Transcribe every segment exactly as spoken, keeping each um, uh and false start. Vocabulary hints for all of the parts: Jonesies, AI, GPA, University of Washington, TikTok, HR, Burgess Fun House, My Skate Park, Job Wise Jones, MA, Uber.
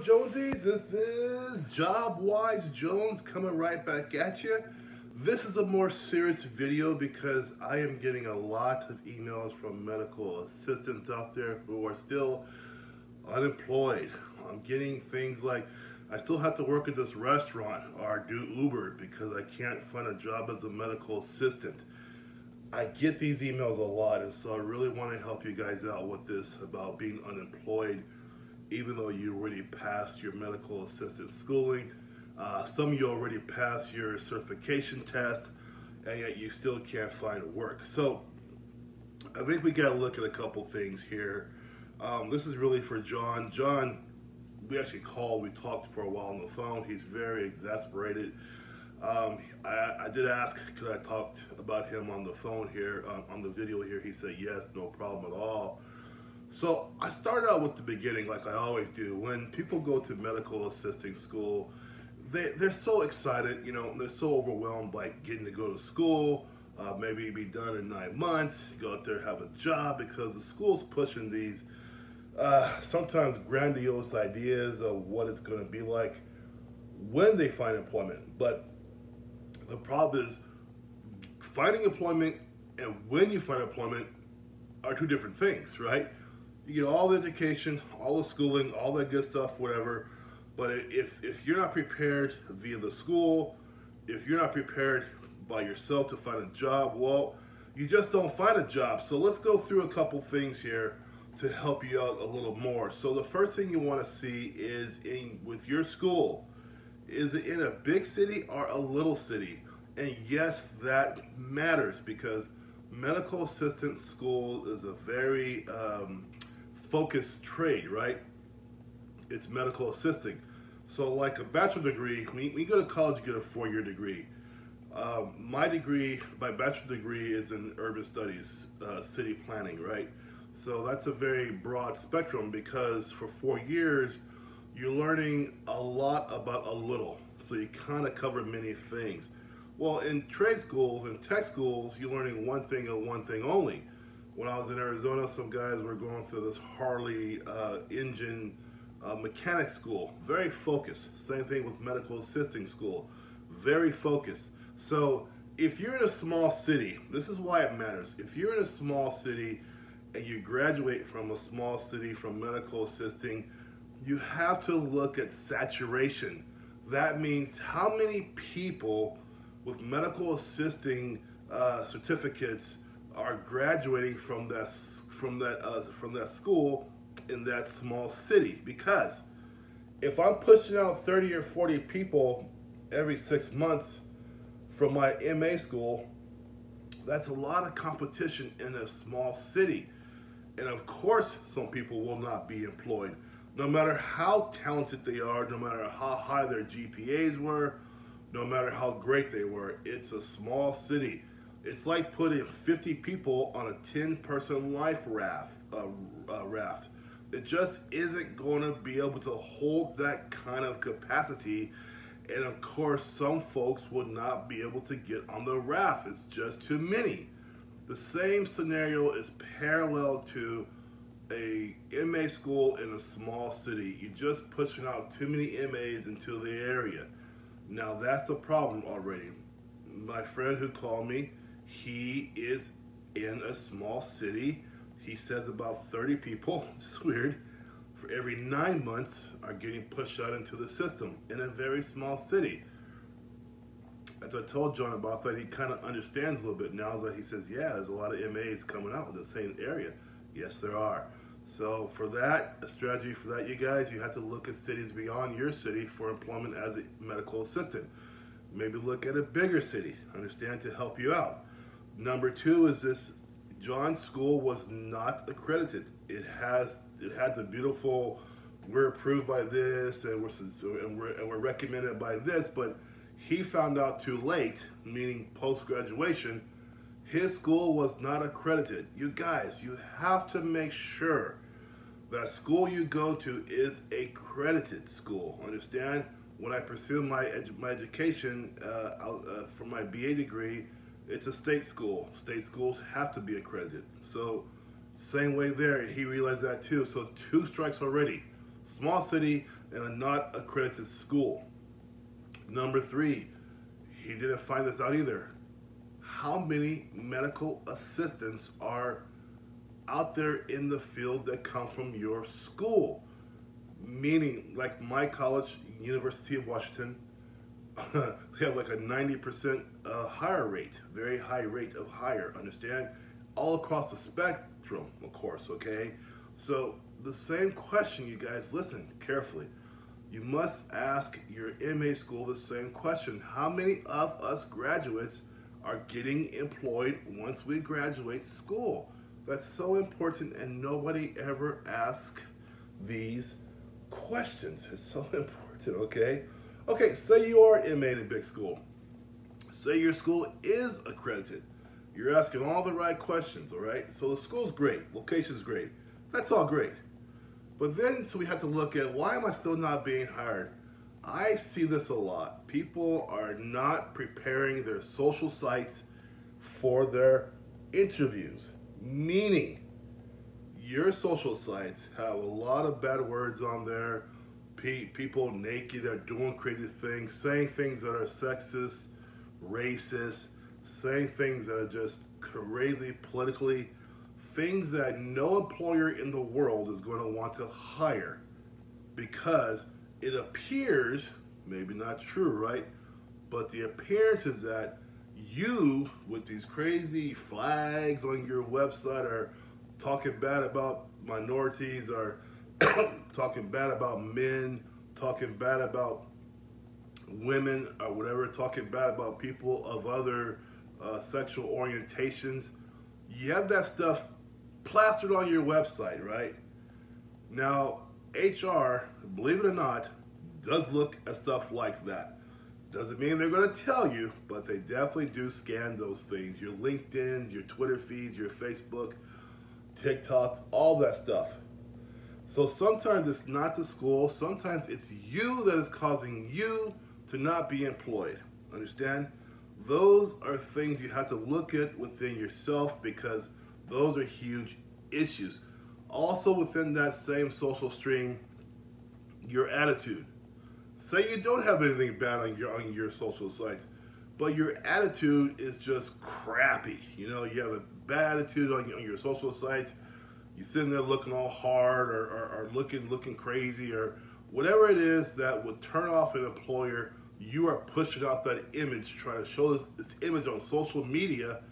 up, Jonesies? This is Job Wise Jones coming right back at you. This is a more serious video because I am getting a lot of emails from medical assistants out there who are still unemployed. I'm getting things like, I still have to work at this restaurant or do Uber because I can't find a job as a medical assistant. I get these emails a lot, and so I really want to help you guys out with this about being unemployed even though you already passed your medical assistant schooling. Uh, some of you already passed your certification test, and yet you still can't find work. So I think we got to look at a couple things here. Um, this is really for John. John, we actually called, we talked for a while on the phone. He's very exasperated. Um, I, I did ask, could I talk about him on the phone here, um, on the video here. He said yes, no problem at all. So I start out with the beginning like I always do. When people go to medical assisting school, they, they're so excited, you know, they're so overwhelmed by getting to go to school, uh, maybe be done in nine months, go out there, have a job, because the school's pushing these uh, sometimes grandiose ideas of what it's going to be like when they find employment. But the problem is finding employment and when you find employment are two different things, right? You get all the education, all the schooling, all that good stuff, whatever. But if, if you're not prepared via the school, if you're not prepared by yourself to find a job, well, you just don't find a job. So let's go through a couple things here to help you out a little more. So the first thing you want to see is in with your school. Is it in a big city or a little city? And yes, that matters, because medical assistant school is a very um, focused trade, right? It's medical assisting. So like a bachelor degree, when you go to college, you get a four-year degree. Um, my degree, my bachelor degree is in urban studies, uh, city planning, right? So that's a very broad spectrum, because for four years, you're learning a lot about a little, so you kind of cover many things. Well, in trade schools and tech schools, you're learning one thing and one thing only. When I was in Arizona, some guys were going through this Harley uh, engine uh, mechanic school, very focused. Same thing with medical assisting school, very focused. So if you're in a small city, this is why it matters. If you're in a small city and you graduate from a small city from medical assisting, you have to look at saturation. That means how many people with medical assisting uh, certificates are graduating from that from that uh, from that school in that small city. Because if I'm pushing out thirty or forty people every six months from my M A school, that's a lot of competition in a small city, and of course, some people will not be employed. No matter how talented they are, no matter how high their G P As were, no matter how great they were, it's a small city. It's like putting fifty people on a ten person life raft. Uh, uh, raft. It just isn't going to be able to hold that kind of capacity. And of course, some folks will not be able to get on the raft. It's just too many. The same scenario is parallel to a M A school in a small city. You're just pushing out too many M As into the area. Now that's a problem already. My friend who called me, he is in a small city. He says about thirty people, it's weird, for every nine months are getting pushed out into the system in a very small city. As I told John about that, he kind of understands a little bit now that he says, yeah, there's a lot of M As coming out in the same area. Yes, there are. So for that, a strategy for that, you guys, you have to look at cities beyond your city for employment as a medical assistant. Maybe look at a bigger city, understand, to help you out. Number two is this, John's school was not accredited. It has, it had the beautiful, we're approved by this and we're, and we're, and we're recommended by this, but he found out too late, meaning post-graduation, his school was not accredited. You guys, you have to make sure that school you go to is a accredited school. Understand? When I pursued my edu my education uh, uh, for my B A degree, it's a state school. State schools have to be accredited. So same way there, he realized that too. So two strikes already. Small city, in a not accredited school. Number three, he didn't find this out either. How many medical assistants are out there in the field that come from your school? Meaning, like my college, University of Washington, they have like a ninety percent uh, hire rate, very high rate of hire, understand? All across the spectrum, of course, okay? So the same question, you guys, listen carefully. You must ask your M A school the same question. How many of us graduates are getting employed once we graduate school? That's so important, and nobody ever asks these questions. It's so important, okay? Okay, say you are M A in a big school. Say your school is accredited. You're asking all the right questions, all right? So the school's great, location's great. That's all great. But then, so we have to look at, why am I still not being hired? I see this a lot. People are not preparing their social sites for their interviews. Meaning, your social sites have a lot of bad words on there. Pe people naked are doing crazy things, saying things that are sexist, racist, saying things that are just crazy politically, things that no employer in the world is going to want to hire, because it appears, maybe not true, right? But the appearance is that you, with these crazy flags on your website, are talking bad about minorities, are talking bad about men, talking bad about women, or whatever, talking bad about people of other uh, sexual orientations. You have that stuff plastered on your website, right? Now, H R, believe it or not, does look at stuff like that. Doesn't mean they're going to tell you, but they definitely do scan those things. Your LinkedIn's, your Twitter feeds, your Facebook, TikToks, all that stuff. So sometimes it's not the school. Sometimes it's you that is causing you to not be employed. Understand? Those are things you have to look at within yourself, because those are huge issues. Also within that same social stream, your attitude. Say you don't have anything bad on your, on your social sites, but your attitude is just crappy. You know, you have a bad attitude on, on your social sites. You're sitting there looking all hard, or, or, or looking, looking crazy, or whatever it is that would turn off an employer. You are pushing out that image, trying to show this, this image on social media,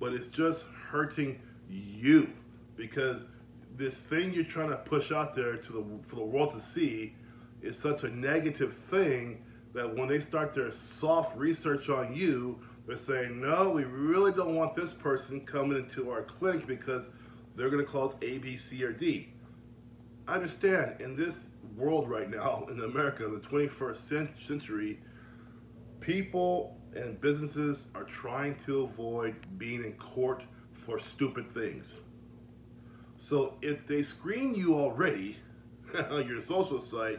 but it's just hurting you, because this thing you're trying to push out there to the, for the world to see is such a negative thing that when they start their soft research on you, they're saying, no, we really don't want this person coming into our clinic because they're going to cause A, B, C, or D. I understand, in this world right now, in America, the twenty-first century, people and businesses are trying to avoid being in court for stupid things. So if they screen you already on your social site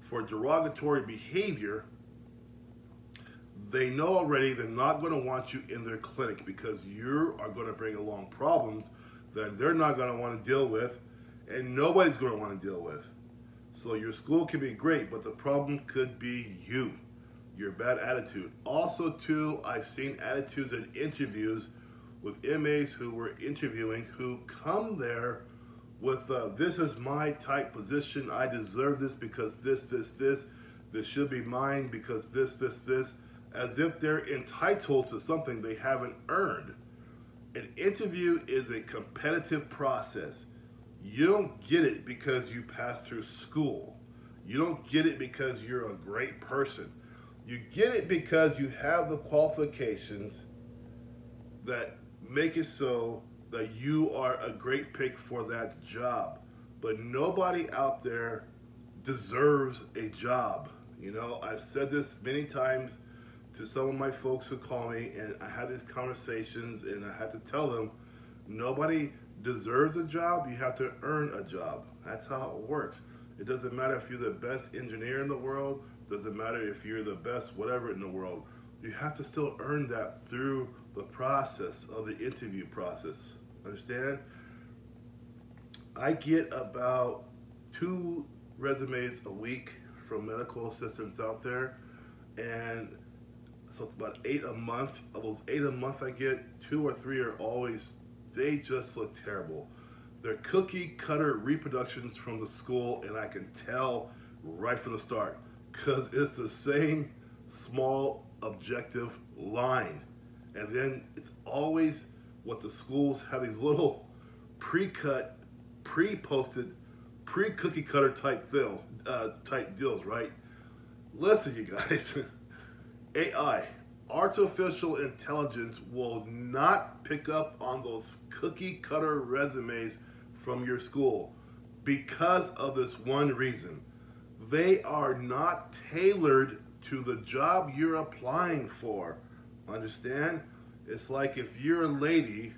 for derogatory behavior, they know already they're not going to want you in their clinic, because you are going to bring along problems that they're not going to want to deal with, and nobody's going to want to deal with. So your school can be great, but the problem could be you, your bad attitude. Also too, I've seen attitudes at interviews with M As who were interviewing, who come there with, uh, this is my type position, I deserve this because this, this, this, this should be mine because this, this, this, as if they're entitled to something they haven't earned. An interview is a competitive process. You don't get it because you passed through school. You don't get it because you're a great person. You get it because you have the qualifications that make it so that you are a great pick for that job. But nobody out there deserves a job. You know, I've said this many times to some of my folks who call me, and I have these conversations, and I have to tell them, nobody deserves a job. You have to earn a job. That's how it works. It doesn't matter if you're the best engineer in the world. Doesn't matter if you're the best whatever in the world. You have to still earn that through the process of the interview process. Understand? I get about two resumes a week for medical assistance out there, and so it's about eight a month. Of those eight a month I get, two or three are always, they just look terrible. They're cookie cutter reproductions from the school, and I can tell right from the start because it's the same small objective line. And then it's always what the schools have, these little pre-cut, pre-posted, pre-cookie cutter type deals, uh, type deals, right? Listen, you guys, A I, artificial intelligence, will not pick up on those cookie cutter resumes from your school because of this one reason. They are not tailored to the job you're applying for. Understand? It's like if you're a lady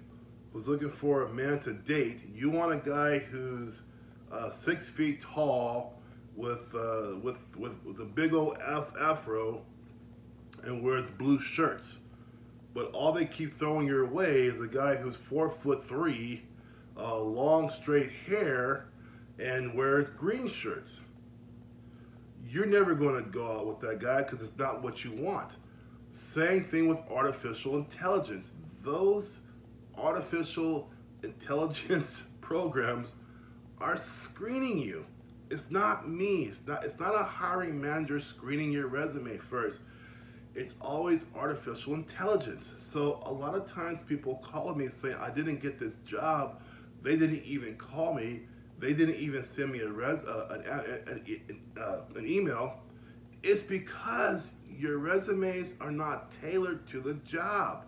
who's looking for a man to date, you want a guy who's uh, six feet tall with, uh, with, with, with a big old af afro and wears blue shirts. But all they keep throwing your way is a guy who's four foot three, uh, long straight hair, and wears green shirts. You're never going to go out with that guy because it's not what you want. Same thing with artificial intelligence. Those artificial intelligence programs are screening you. It's not me. It's not, it's not a hiring manager screening your resume first. It's always artificial intelligence. So a lot of times people call me and say, I didn't get this job. They didn't even call me. They didn't even send me a res, uh, an, an, an, uh, an email. It's because your resumes are not tailored to the job.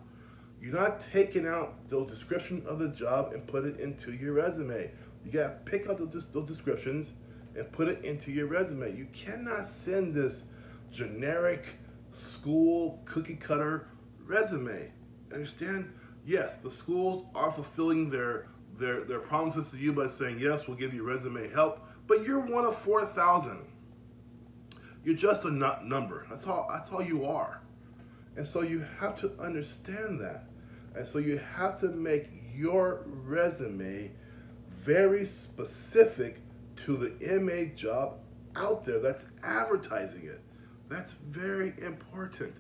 You're not taking out the description of the job and put it into your resume. You gotta pick out those, those descriptions and put it into your resume. You cannot send this generic school cookie cutter resume. Understand? Yes, the schools are fulfilling their, their, their promises to you by saying, yes, we'll give you resume help, but you're one of four thousand. You're just a nut number. That's all, that's all you are. And so you have to understand that. And so you have to make your resume very specific to the M A job out there that's advertising it. That's very important.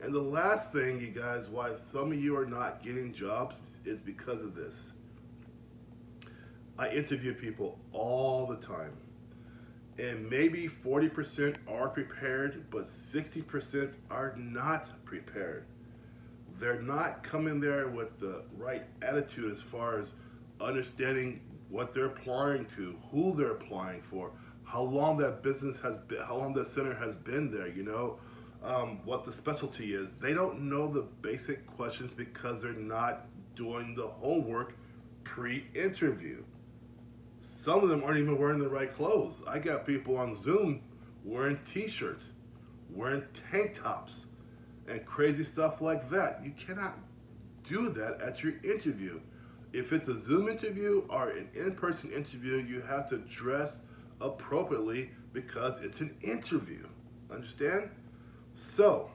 And the last thing, you guys, why some of you are not getting jobs is because of this. I interview people all the time. And maybe forty percent are prepared, but sixty percent are not prepared. They're not coming there with the right attitude as far as understanding what they're applying to, who they're applying for, how long that business has been, how long that center has been there, you know, um, what the specialty is. They don't know the basic questions because they're not doing the homework pre-interview. Some of them aren't even wearing the right clothes. I got people on Zoom wearing t-shirts, wearing tank tops, and crazy stuff like that. You cannot do that at your interview. If it's a Zoom interview or an in-person interview, you have to dress appropriately because it's an interview. Understand? So,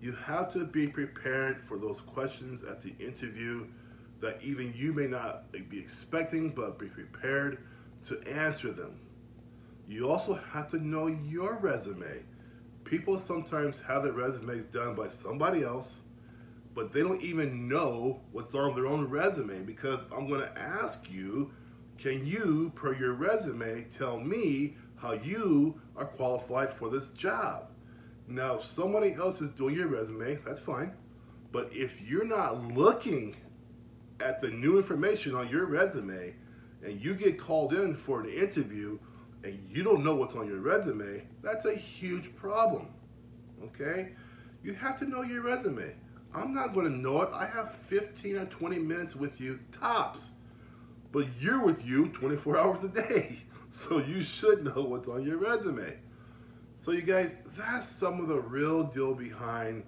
you have to be prepared for those questions at the interview that even you may not be expecting, but be prepared to answer them. You also have to know your resume. People sometimes have their resumes done by somebody else, but they don't even know what's on their own resume, because I'm gonna ask you, can you, per your resume, tell me how you are qualified for this job? Now, if somebody else is doing your resume, that's fine, but if you're not looking at the new information on your resume and you get called in for an interview and you don't know what's on your resume, that's a huge problem. Okay? You have to know your resume. I'm not going to know it. I have fifteen or twenty minutes with you tops, but you're with you twenty-four hours a day, so you should know what's on your resume. So you guys, that's some of the real deal behind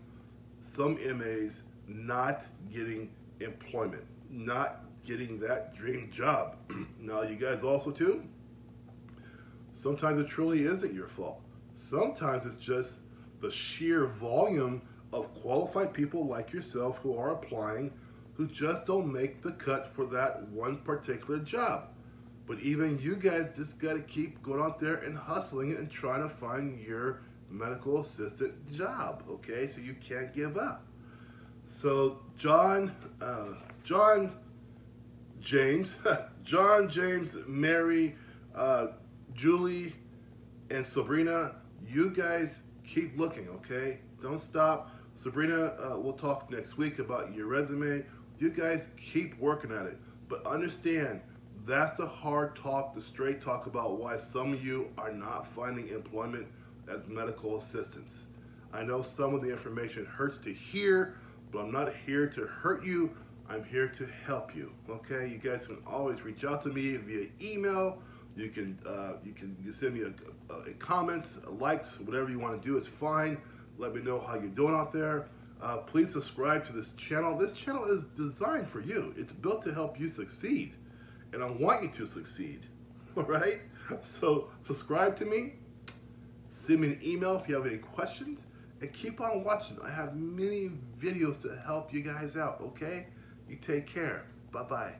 some M As not getting employment, not getting that dream job. Now, you guys also too, sometimes it truly isn't your fault. Sometimes it's just the sheer volume of qualified people like yourself who are applying, who just don't make the cut for that one particular job. But even you guys just got to keep going out there and hustling and trying to find your medical assistant job, okay? So you can't give up. So John, uh, John James, John James, Mary, uh, Julie, and Sabrina, you guys keep looking, okay? Don't stop. Sabrina, uh, we'll talk next week about your resume. You guys keep working at it, but understand, that's a hard talk, the straight talk about why some of you are not finding employment as medical assistants. I know some of the information hurts to hear, but I'm not here to hurt you. I'm here to help you, okay? You guys can always reach out to me via email. You can uh, you can send me a, a, a comments, a likes, whatever you want to do is fine. Let me know how you're doing out there. Uh, please subscribe to this channel. This channel is designed for you. It's built to help you succeed. And I want you to succeed, all right? So subscribe to me, send me an email if you have any questions, and keep on watching. I have many videos to help you guys out, okay? You take care. Bye-bye.